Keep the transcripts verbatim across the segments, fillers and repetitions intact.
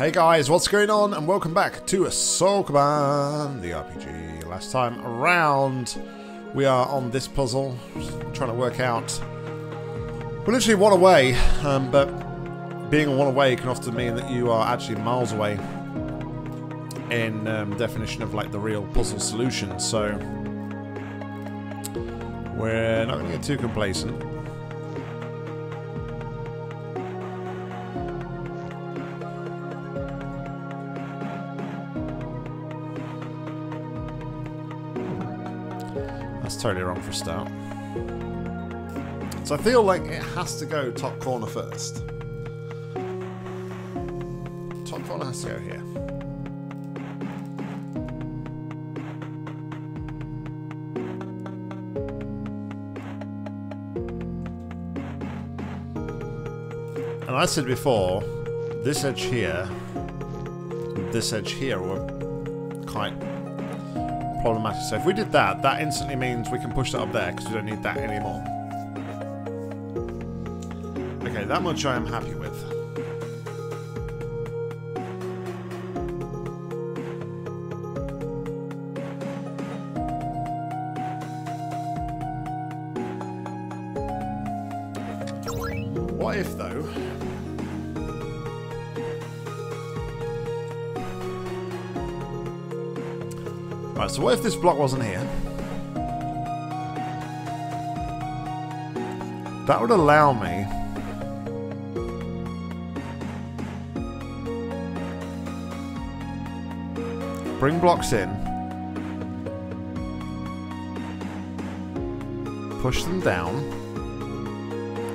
Hey guys, what's going on? And welcome back to Sokoban, the R P G. Last time around, we are on this puzzle, just trying to work out. We're literally one away, um, but being one away can often mean that you are actually miles away in um, definition of like the real puzzle solution. So we're not going to get too complacent. Totally wrong for a start. So I feel like it has to go top corner first. Top corner has to go here. And I said before, this edge here, this edge here were quite problematic. So if we did that, that instantly means we can push that up there because we don't need that anymore. Okay, that much I am happy with. What if though? Right, so what if this block wasn't here? That would allow me bring blocks in, push them down.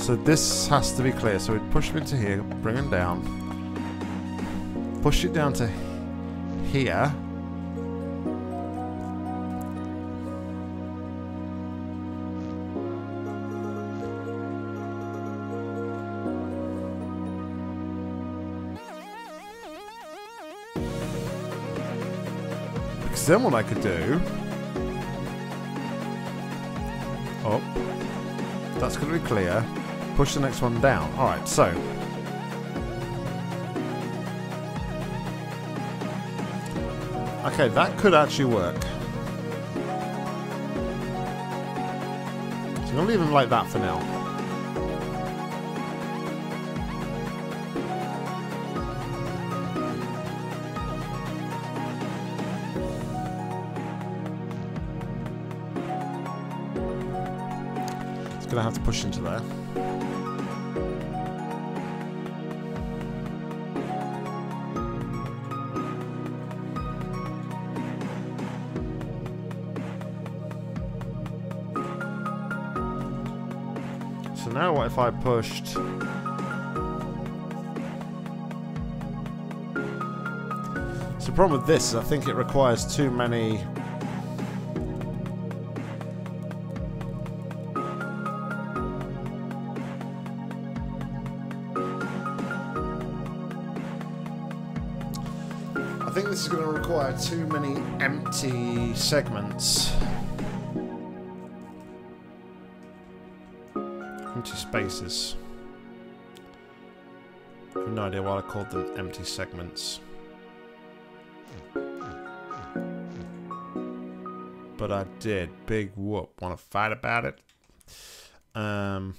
So this has to be clear. So we push them into here, bring them down, push it down to here. Then what I could do, oh, that's going to be clear, push the next one down. Alright, so okay, that could actually work. So I'm going to leave them like that for now. Gonna have to push into there. So now what if I pushed . So the problem with this is I think it requires too many I think this is going to require too many empty segments. Empty spaces. I have no idea why I called them empty segments. But I did. Big whoop. Want to fight about it? Um...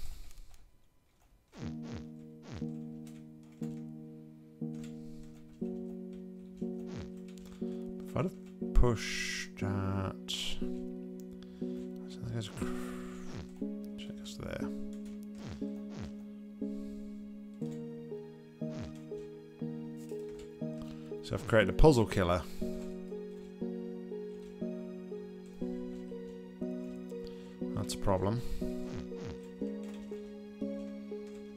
If I'd have pushed that, I think it's there. So I've created a puzzle killer. That's a problem.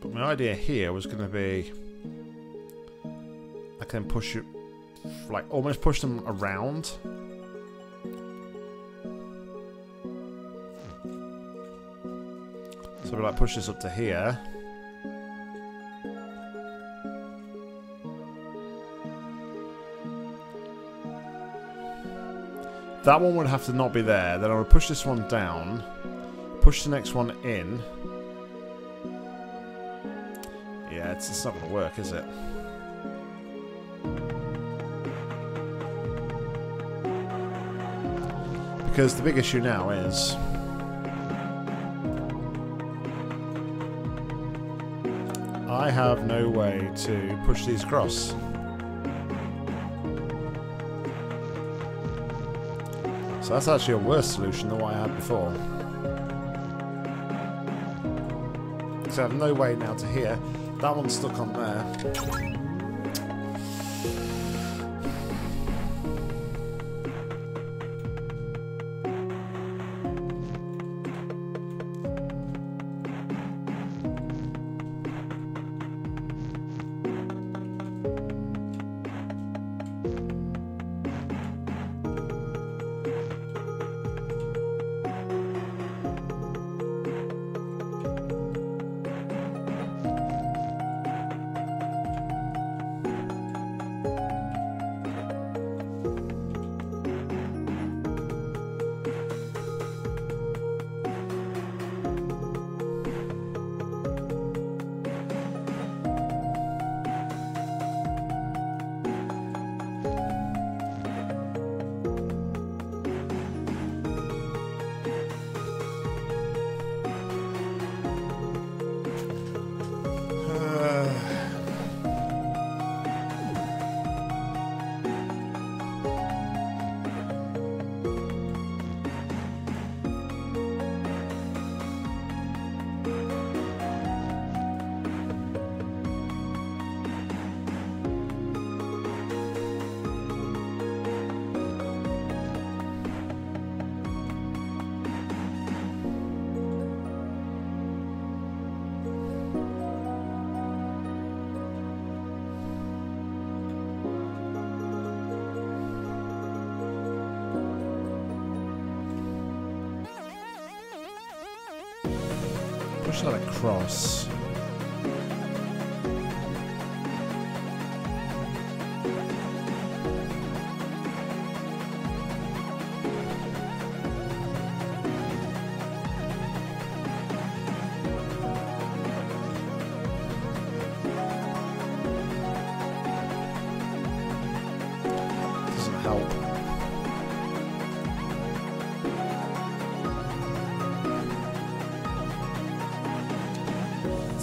But my idea here was going to be I can push it. Like, almost push them around. So we like push this up to here. That one would have to not be there. Then I would push this one down. Push the next one in. Yeah, it's, it's not going to work, is it? because the big issue now is I have no way to push these across. So that's actually a worse solution than what I had before. So I have no way now to here. That one's stuck on there. Push that across.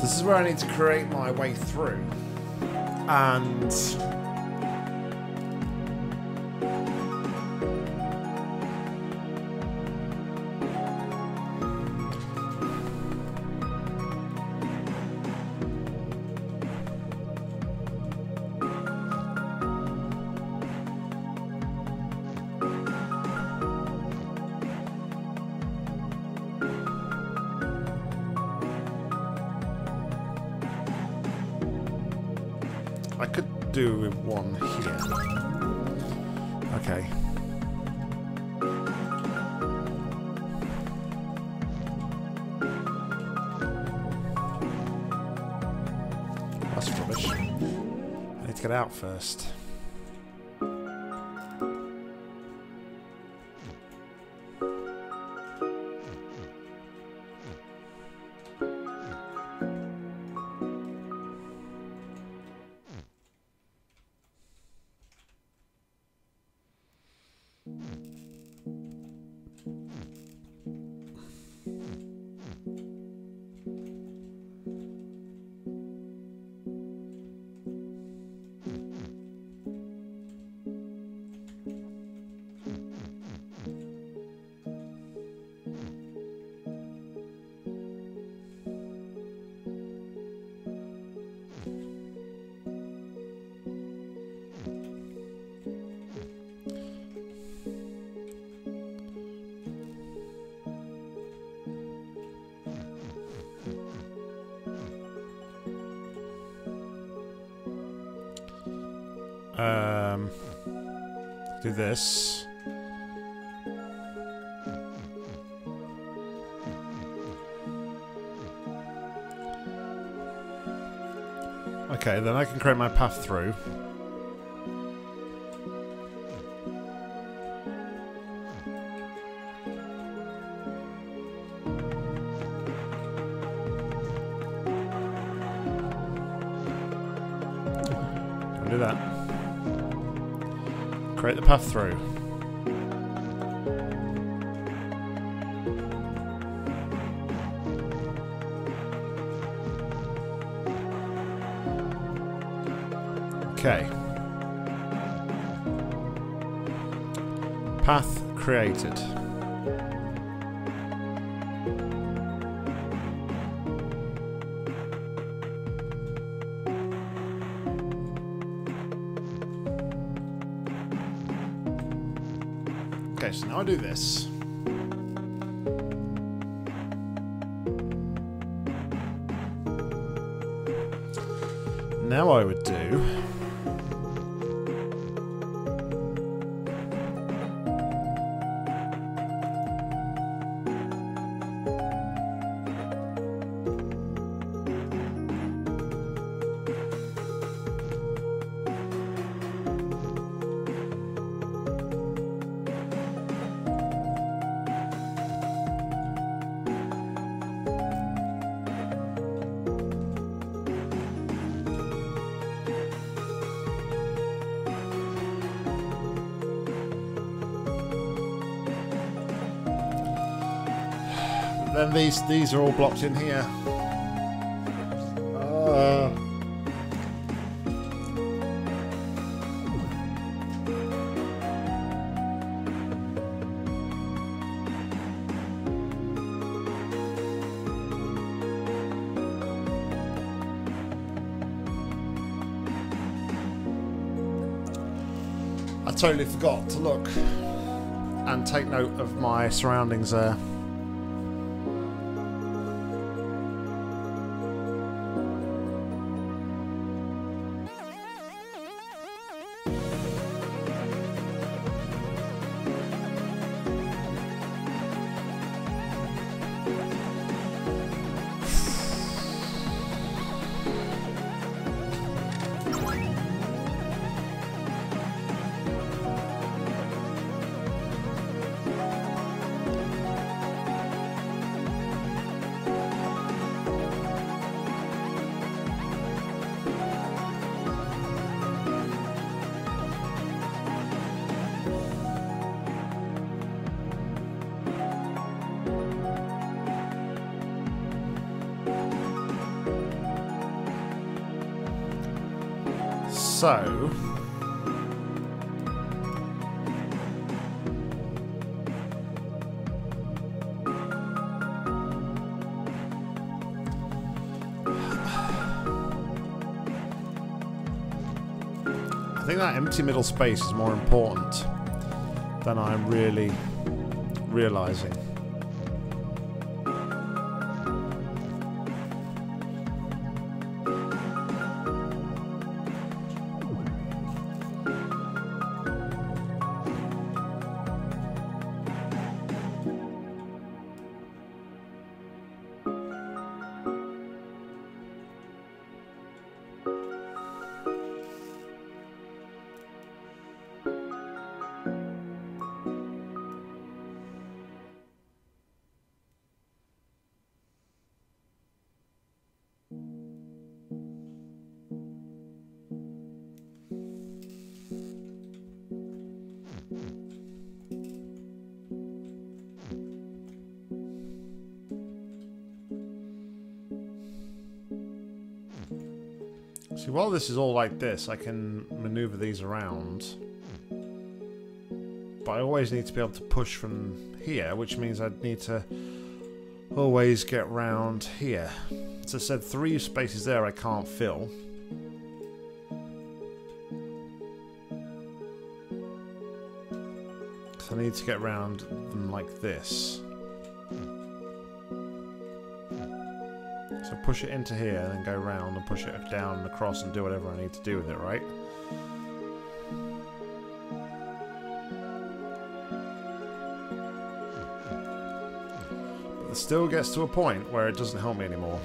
This is where I need to create my way through, and I could do with one here. Okay. That's rubbish. I need to get out first. Um, do this. Okay, then I can create my path through. Don't do that. Create the path through. Okay. Path created. Okay, so now I do this. Now I would do... Then these these are all blocked in here. Uh. I totally forgot to look and take note of my surroundings there. So, I think that empty middle space is more important than I'm really realizing. See, while this is all like this, I can maneuver these around. But I always need to be able to push from here, which means I'd need to always get round here. So I said three spaces there I can't fill. So I need to get round them like this. So push it into here and then go round and push it down and across and do whatever I need to do with it, right? But it still gets to a point where it doesn't help me anymore.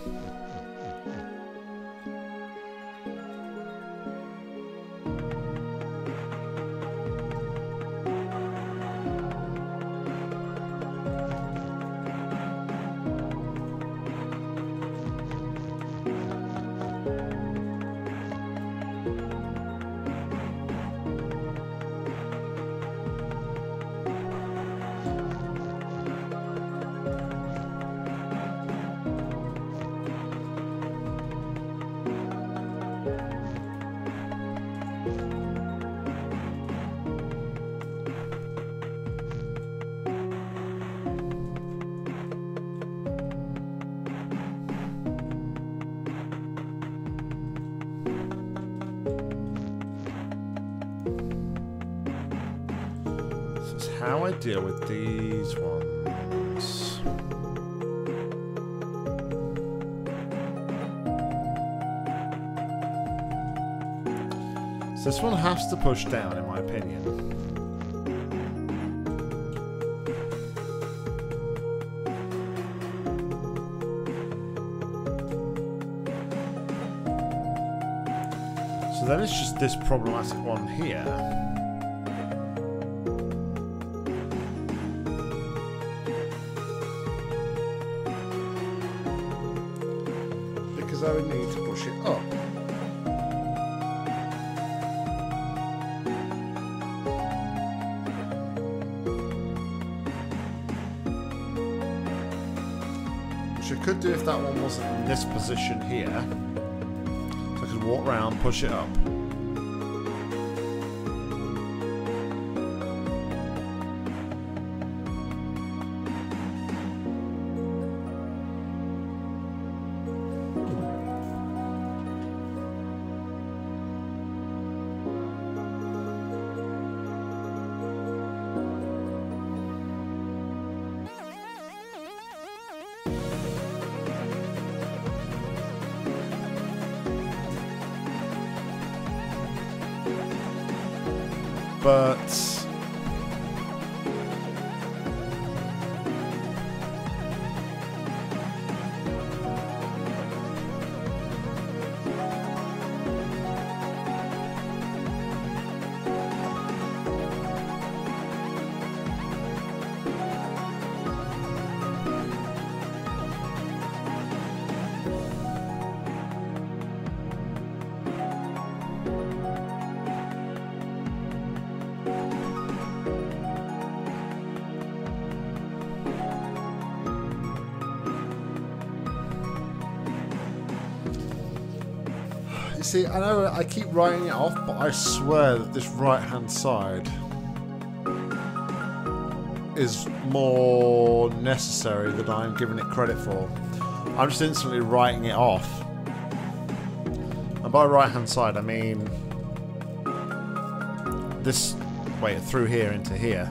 How I deal with these ones. So this one has to push down, in my opinion. So then it's just this problematic one here. I would need to push it up. Which I could do if that one wasn't in this position here. So I could walk around, push it up. But see, I know I keep writing it off, but I swear that this right-hand side is more necessary than I'm giving it credit for. I'm just instantly writing it off. And by right-hand side, I mean this way through here into here.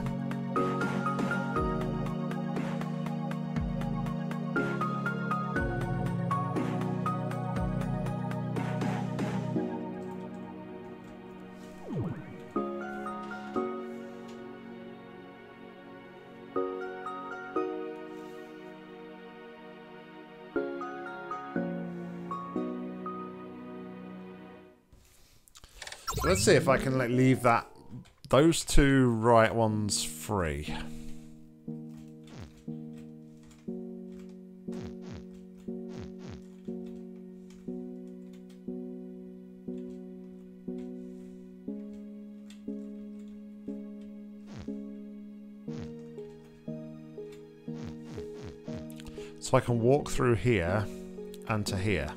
Let's see if I can like, leave that those two right ones free. So I can walk through here and to here.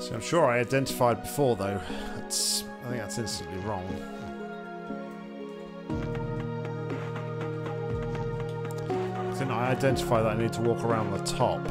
So I'm sure I identified before, though. That's, I think that's instantly wrong. Didn't I identify that I need to walk around the top?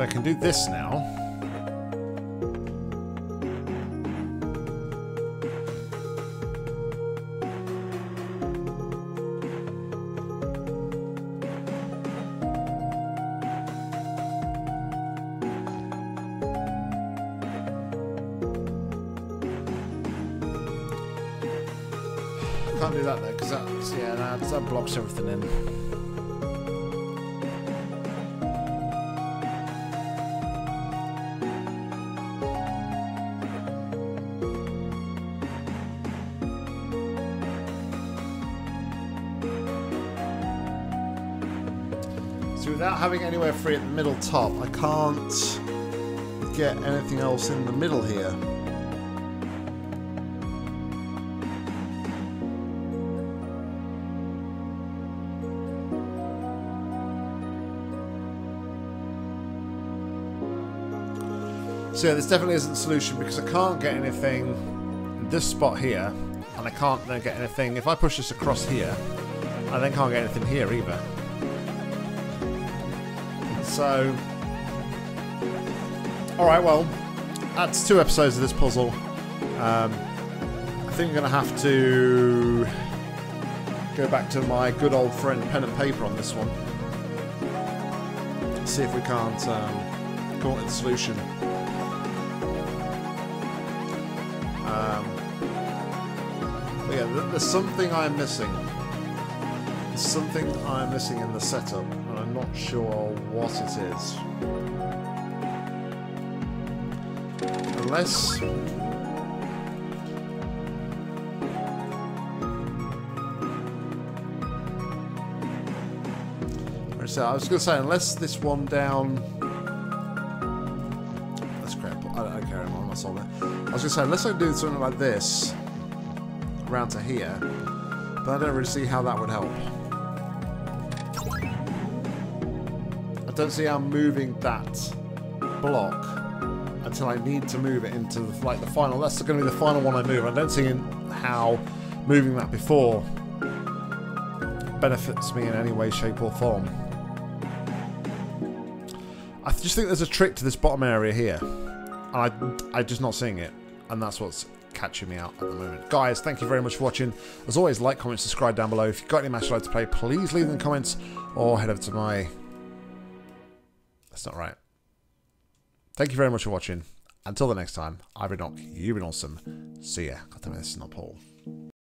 So I can do this now. Can't do that though, because that's, yeah, nah, that blocks everything in. Without having anywhere free at the middle top, I can't get anything else in the middle here. So yeah, this definitely isn't a solution because I can't get anything in this spot here, and I can't then get anything. If I push this across here, I then can't get anything here either. So, alright, well, that's two episodes of this puzzle. Um, I think I'm going to have to go back to my good old friend pen and paper on this one. See if we can't um, come up with a solution. Um, but yeah, there's something I'm missing. There's something I'm missing in the setup. Not sure what it is. Unless... So I was going to say, unless this one down... That's crap. I don't care. I'm not solving it. I was going to say, unless I do something like this, around to here, but I don't really see how that would help. Don't see how I'm moving that block until I need to move it into the, like the final. That's going to be the final one I move. I don't see how moving that before benefits me in any way, shape or form. I just think there's a trick to this bottom area here. And I, I'm just not seeing it. And that's what's catching me out at the moment. Guys, thank you very much for watching. As always, like, comment, subscribe down below. If you've got any match you'd like to play, please leave them in the comments or head over to my... That's not right. Thank you very much for watching. Until the next time, I've been Nock, you've been awesome. See ya. God damn it, this is not Paul.